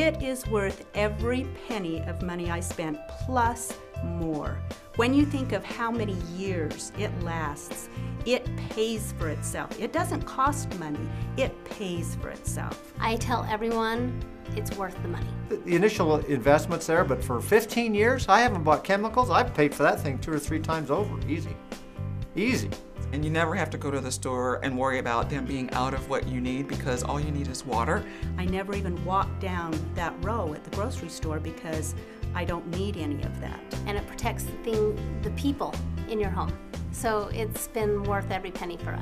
It is worth every penny of money I spent, plus more. When you think of how many years it lasts, it pays for itself. It doesn't cost money, it pays for itself. I tell everyone it's worth the money. The initial investment's there, but for 15 years, I haven't bought chemicals. I've paid for that thing 2 or 3 times over, easy, easy. And you never have to go to the store and worry about them being out of what you need because all you need is water. I never even walk down that row at the grocery store because I don't need any of that. And it protects the people in your home. So it's been worth every penny for us.